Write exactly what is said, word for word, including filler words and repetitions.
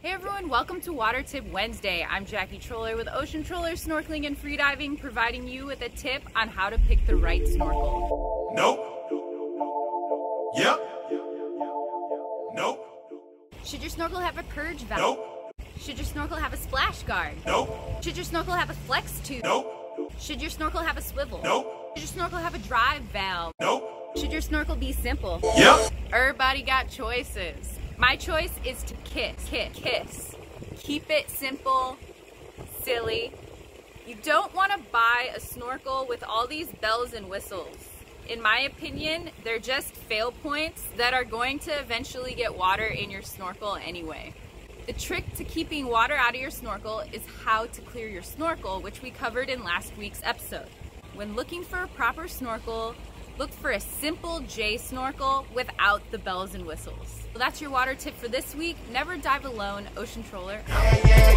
Hey everyone, welcome to Water Tip Wednesday. I'm Jackie Troller with Oceantroller Snorkeling and Freediving, providing you with a tip on how to pick the right snorkel. Nope. Yep. Nope. Should your snorkel have a purge valve? Nope. Should your snorkel have a splash guard? Nope. Should your snorkel have a flex tube? Nope. Should your snorkel have a swivel? Nope. Should your snorkel have a drive valve? Nope. Should your snorkel be simple? Yep. Everybody got choices. My choice is to kiss, kiss, kiss. Keep it simple, silly. You don't want to buy a snorkel with all these bells and whistles. In my opinion, they're just fail points that are going to eventually get water in your snorkel anyway. The trick to keeping water out of your snorkel is how to clear your snorkel, which we covered in last week's episode. When looking for a proper snorkel, look for a simple J snorkel without the bells and whistles. Well, that's your water tip for this week. Never dive alone. Oceantroller out.